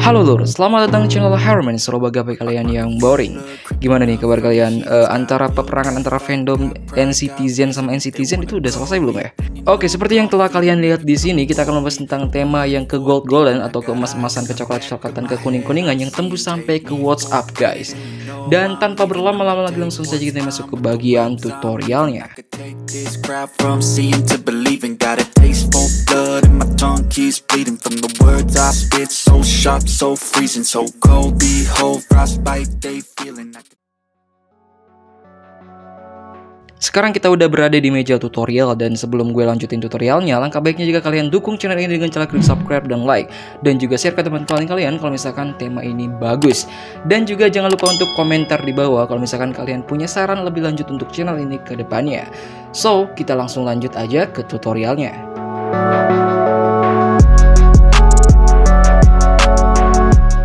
Halo lur, selamat datang di channel Haruman. Selalu bagi kalian yang boring. Gimana nih kabar kalian? Antara peperangan antara fandom NCT Zen sama NCT Zen itu udah selesai belum ya? Oke, seperti yang telah kalian lihat di sini, kita akan membahas tentang tema yang ke gold-golden atau ke emas-emasan, ke coklat-coklatan, ke kuning-kuningan yang tembus sampai ke WhatsApp, guys. Dan tanpa berlama-lama lagi, langsung saja kita masuk ke bagian tutorialnya. Sekarang kita udah berada di meja tutorial, dan sebelum gue lanjutin tutorialnya, langkah baiknya jika kalian dukung channel ini dengan cara klik subscribe dan like, dan juga share ke teman-teman kalian kalau misalkan tema ini bagus. Dan juga jangan lupa untuk komentar di bawah kalau misalkan kalian punya saran lebih lanjut untuk channel ini ke depannya. So, kita langsung lanjut aja ke tutorialnya.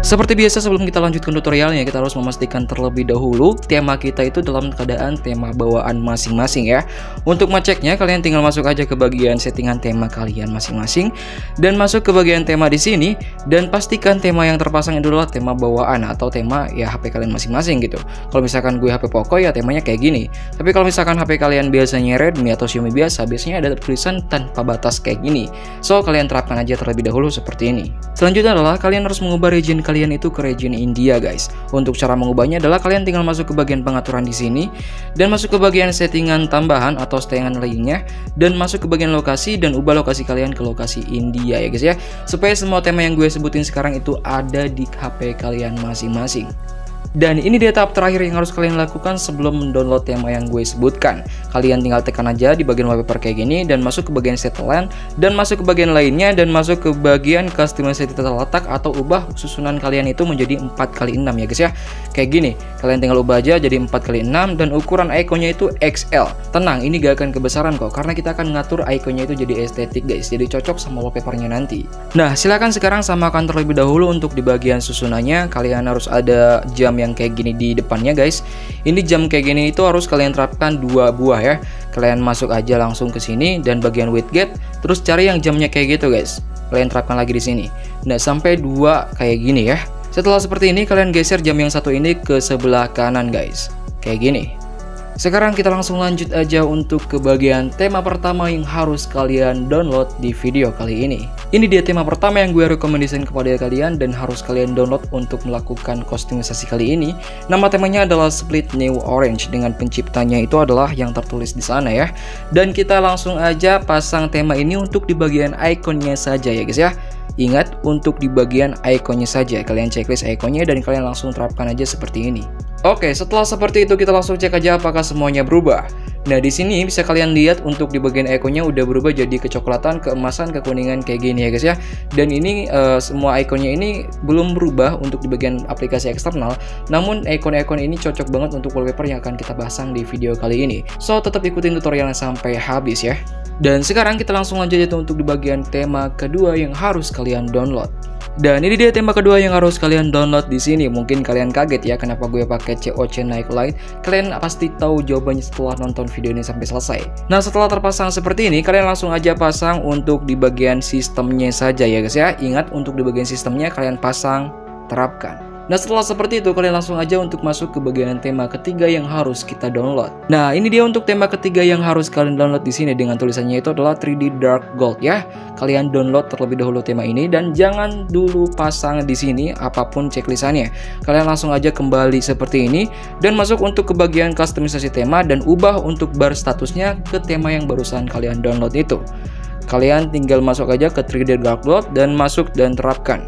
Seperti biasa, sebelum kita lanjutkan tutorialnya, kita harus memastikan terlebih dahulu tema kita itu dalam keadaan tema bawaan masing-masing ya. Untuk ngeceknya, kalian tinggal masuk aja ke bagian settingan tema kalian masing-masing dan masuk ke bagian tema di sini, dan pastikan tema yang terpasang itu adalah tema bawaan atau tema ya HP kalian masing-masing gitu. Kalau misalkan gue HP Poco ya temanya kayak gini. Tapi kalau misalkan HP kalian biasanya Redmi atau Xiaomi biasa, biasanya ada tulisan tanpa batas kayak gini. So, kalian terapkan aja terlebih dahulu seperti ini. Selanjutnya adalah kalian harus mengubah region kalian itu ke region India, guys. Untuk cara mengubahnya adalah kalian tinggal masuk ke bagian pengaturan di sini dan masuk ke bagian settingan tambahan atau settingan lainnya, dan masuk ke bagian lokasi dan ubah lokasi kalian ke lokasi India ya guys ya, supaya semua tema yang gue sebutin sekarang itu ada di HP kalian masing-masing. Dan ini dia tahap terakhir yang harus kalian lakukan sebelum mendownload tema yang gue sebutkan. Kalian tinggal tekan aja di bagian wallpaper kayak gini, dan masuk ke bagian setelan, dan masuk ke bagian lainnya, dan masuk ke bagian customization tata letak, atau ubah susunan kalian itu menjadi 4x6 ya guys ya. Kayak gini, kalian tinggal ubah aja jadi 4x6, dan ukuran ikonnya itu XL. Tenang, ini gak akan kebesaran kok, karena kita akan ngatur ikonnya itu jadi estetik guys, jadi cocok sama wallpapernya nanti. Nah, silahkan sekarang samakan terlebih dahulu untuk di bagian susunannya. Kalian harus ada jam yang kayak gini di depannya guys. Ini jam kayak gini itu harus kalian terapkan 2 buah ya. Kalian masuk aja langsung ke sini dan bagian widget, terus cari yang jamnya kayak gitu guys. Kalian terapkan lagi di sini. Nah, sampai 2 kayak gini ya. Setelah seperti ini, kalian geser jam yang satu ini ke sebelah kanan guys. Kayak gini. Sekarang kita langsung lanjut aja untuk ke bagian tema pertama yang harus kalian download di video kali ini. Ini dia tema pertama yang gue rekomendasikan kepada kalian dan harus kalian download untuk melakukan kostumisasi kali ini. Nama temanya adalah Split New Orange, dengan penciptanya itu adalah yang tertulis di sana ya. Dan kita langsung aja pasang tema ini untuk di bagian ikonnya saja ya guys ya. Ingat, untuk di bagian ikonnya saja. Kalian checklist ikonnya dan kalian langsung terapkan aja seperti ini. Oke, setelah seperti itu kita langsung cek aja apakah semuanya berubah. Nah, di sini bisa kalian lihat untuk di bagian ikonnya udah berubah jadi kecoklatan, keemasan, kekuningan kayak gini ya guys ya. Dan ini semua ikonnya ini belum berubah untuk di bagian aplikasi eksternal. Namun ikon-ikon ini cocok banget untuk wallpaper yang akan kita pasang di video kali ini. So, tetap ikutin tutorialnya sampai habis ya. Dan sekarang kita langsung lanjut aja untuk di bagian tema kedua yang harus kalian download. Dan ini dia tema kedua yang harus kalian download di sini. Mungkin kalian kaget ya kenapa gue pakai COC Nike Lite. Kalian pasti tahu jawabannya setelah nonton video ini sampai selesai. Nah, setelah terpasang seperti ini, kalian langsung aja pasang untuk di bagian sistemnya saja ya guys ya. Ingat, untuk di bagian sistemnya kalian pasang, terapkan. Nah, setelah seperti itu kalian langsung aja untuk masuk ke bagian tema ketiga yang harus kita download. Nah, ini dia untuk tema ketiga yang harus kalian download di sini, dengan tulisannya itu adalah 3D Dark Gold ya. Kalian download terlebih dahulu tema ini dan jangan dulu pasang di sini apapun checklistannya. Kalian langsung aja kembali seperti ini dan masuk untuk ke bagian customisasi tema dan ubah untuk bar statusnya ke tema yang barusan kalian download itu. Kalian tinggal masuk aja ke 3D Dark Gold dan masuk dan terapkan.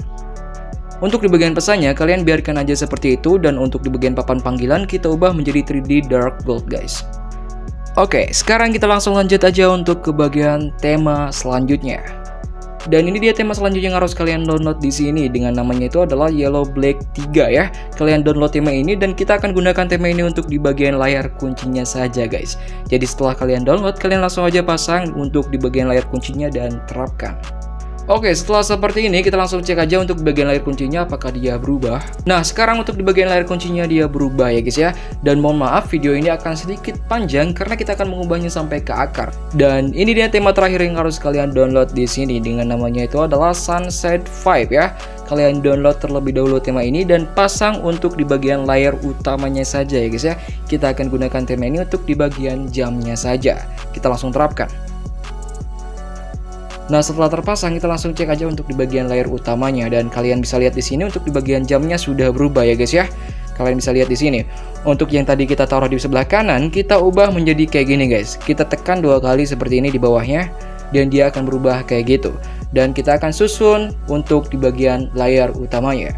Untuk di bagian pesannya, kalian biarkan aja seperti itu, dan untuk di bagian papan panggilan, kita ubah menjadi 3D Dark Gold, guys. Oke, sekarang kita langsung lanjut aja untuk ke bagian tema selanjutnya. Dan ini dia tema selanjutnya yang harus kalian download di sini, dengan namanya itu adalah Yellow Black 3 ya. Kalian download tema ini dan kita akan gunakan tema ini untuk di bagian layar kuncinya saja guys. Jadi setelah kalian download, kalian langsung aja pasang untuk di bagian layar kuncinya dan terapkan. Oke, setelah seperti ini kita langsung cek aja untuk bagian layar kuncinya apakah dia berubah. Nah, sekarang untuk di bagian layar kuncinya dia berubah ya guys ya. Dan mohon maaf, video ini akan sedikit panjang karena kita akan mengubahnya sampai ke akar. Dan ini dia tema terakhir yang harus kalian download di sini, dengan namanya itu adalah Sunset Vibe ya. kalian download terlebih dahulu tema ini dan pasang untuk di bagian layar utamanya saja ya guys ya. Kita akan gunakan tema ini untuk di bagian jamnya saja. Kita langsung terapkan. Nah, setelah terpasang kita langsung cek aja untuk di bagian layar utamanya, dan kalian bisa lihat di sini untuk di bagian jamnya sudah berubah ya guys ya. Kalian bisa lihat di sini. Untuk yang tadi kita taruh di sebelah kanan, kita ubah menjadi kayak gini guys. Kita tekan dua kali seperti ini di bawahnya dan dia akan berubah kayak gitu. Dan kita akan susun untuk di bagian layar utamanya.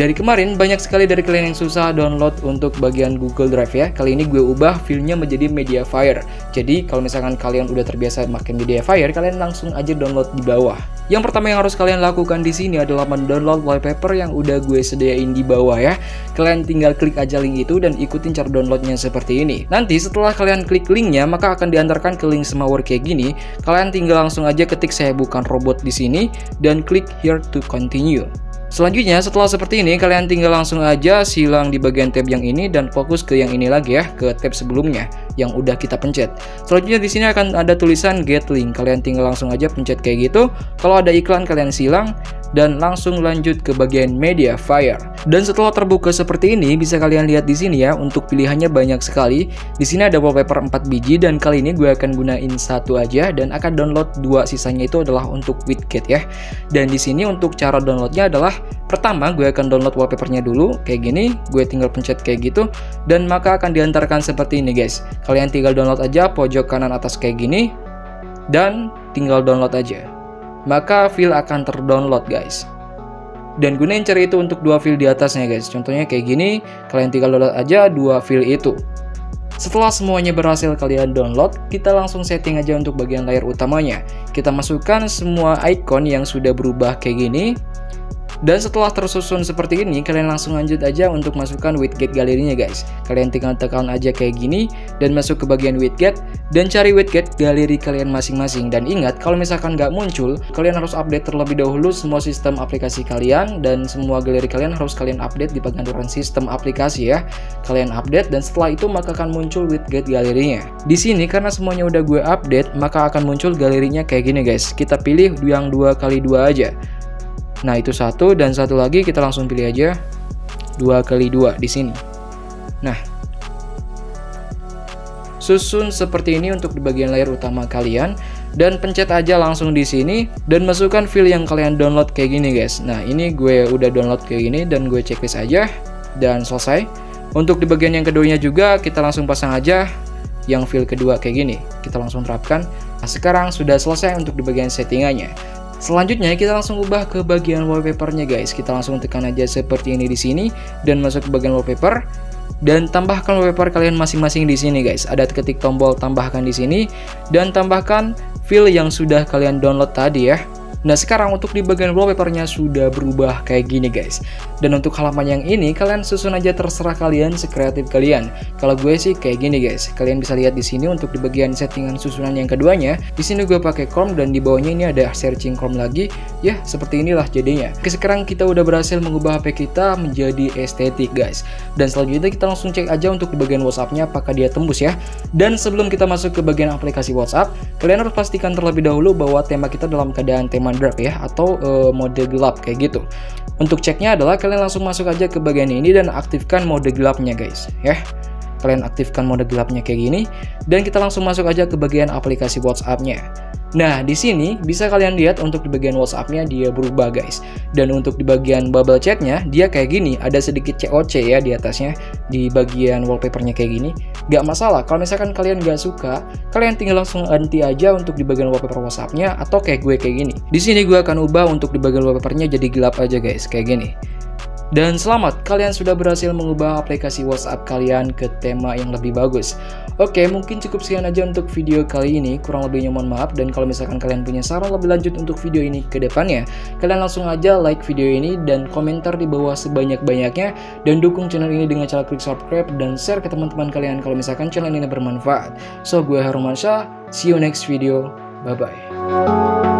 Dari kemarin banyak sekali dari kalian yang susah download untuk bagian Google Drive ya. Kali ini gue ubah filenya menjadi MediaFire. Jadi kalau misalkan kalian udah terbiasa pakai MediaFire, kalian langsung aja download di bawah. Yang pertama yang harus kalian lakukan di sini adalah mendownload wallpaper yang udah gue sediain di bawah ya. Kalian tinggal klik aja link itu dan ikutin cara downloadnya seperti ini. Nanti setelah kalian klik linknya, maka akan diantarkan ke link semawar kayak gini. Kalian tinggal langsung aja ketik "saya bukan robot" di sini dan klik here to continue. Selanjutnya setelah seperti ini kalian tinggal langsung aja silang di bagian tab yang ini dan fokus ke yang ini lagi ya, ke tab sebelumnya yang udah kita pencet. Selanjutnya di sini akan ada tulisan get link. Kalian tinggal langsung aja pencet kayak gitu. Kalau ada iklan kalian silang dan langsung lanjut ke bagian MediaFire. Dan setelah terbuka seperti ini bisa kalian lihat di sini ya, untuk pilihannya banyak sekali. Di sini ada wallpaper 4 biji dan kali ini gue akan gunain satu aja dan akan download dua sisanya itu adalah untuk widget ya. Dan di sini untuk cara downloadnya adalah pertama gue akan download wallpapernya dulu kayak gini, gue tinggal pencet kayak gitu dan maka akan diantarkan seperti ini guys. Kalian tinggal download aja pojok kanan atas kayak gini dan tinggal download aja, maka file akan terdownload guys. Dan gunain cara itu untuk dua file di atasnya guys, contohnya kayak gini. Kalian tinggal download aja dua file itu. Setelah semuanya berhasil kalian download, kita langsung setting aja untuk bagian layar utamanya. Kita masukkan semua icon yang sudah berubah kayak gini. Dan setelah tersusun seperti ini, kalian langsung lanjut aja untuk masukkan widget galerinya guys. Kalian tinggal tekan aja kayak gini, dan masuk ke bagian widget, dan cari widget galeri kalian masing-masing. Dan ingat, kalau misalkan nggak muncul, kalian harus update terlebih dahulu semua sistem aplikasi kalian, dan semua galeri kalian harus kalian update di pengaturan sistem aplikasi ya. Kalian update, dan setelah itu maka akan muncul widget galerinya. Di sini karena semuanya udah gue update, maka akan muncul galerinya kayak gini guys. Kita pilih yang 2x2 aja. Nah itu satu, dan satu lagi kita langsung pilih aja 2x2 di sini. Nah, susun seperti ini untuk di bagian layar utama kalian dan pencet aja langsung di sini dan masukkan file yang kalian download kayak gini guys. Nah ini gue udah download kayak gini dan gue checklist aja dan selesai. Untuk di bagian yang keduanya juga kita langsung pasang aja yang file kedua kayak gini. Kita langsung terapkan. Nah sekarang sudah selesai untuk di bagian settingannya. Selanjutnya kita langsung ubah ke bagian wallpapernya guys. Kita langsung tekan aja seperti ini di sini dan masuk ke bagian wallpaper dan tambahkan wallpaper kalian masing-masing di sini guys. Ada ketik tombol tambahkan di sini dan tambahkan file yang sudah kalian download tadi ya. Nah sekarang untuk di bagian wallpapernya sudah berubah kayak gini guys. Dan untuk halaman yang ini kalian susun aja terserah kalian sekreatif kalian. Kalau gue sih kayak gini guys. Kalian bisa lihat di sini untuk di bagian settingan susunan yang keduanya. Di sini gue pakai Chrome dan di bawahnya ini ada searching Chrome lagi. Ya seperti inilah jadinya. Oke, sekarang kita udah berhasil mengubah HP kita menjadi estetik guys. Dan selanjutnya kita langsung cek aja untuk di bagian WhatsAppnya apakah dia tembus ya. Dan sebelum kita masuk ke bagian aplikasi WhatsApp, kalian harus pastikan terlebih dahulu bahwa tema kita dalam keadaan tema dark ya, atau mode gelap kayak gitu. Untuk ceknya adalah kalian langsung masuk aja ke bagian ini dan aktifkan mode gelapnya guys ya. Kalian aktifkan mode gelapnya kayak gini dan kita langsung masuk aja ke bagian aplikasi WhatsApp-nya. Nah di sini bisa kalian lihat untuk di bagian WhatsApp-nya dia berubah guys. Dan untuk di bagian bubble chatnya dia kayak gini, ada sedikit COC ya di atasnya di bagian wallpapernya kayak gini. Gak masalah kalau misalkan kalian gak suka, kalian tinggal langsung ganti aja untuk di bagian wallpaper WhatsApp-nya atau kayak gue kayak gini. Di sini gue akan ubah untuk di bagian wallpapernya jadi gelap aja guys kayak gini. Dan selamat, kalian sudah berhasil mengubah aplikasi WhatsApp kalian ke tema yang lebih bagus. Oke, mungkin cukup sekian aja untuk video kali ini. Kurang lebihnya mohon maaf, dan kalau misalkan kalian punya saran lebih lanjut untuk video ini ke depannya, kalian langsung aja like video ini dan komentar di bawah sebanyak-banyaknya, dan dukung channel ini dengan cara klik subscribe dan share ke teman-teman kalian kalau misalkan channel ini bermanfaat. So, gue Hermansyah, see you next video, bye-bye.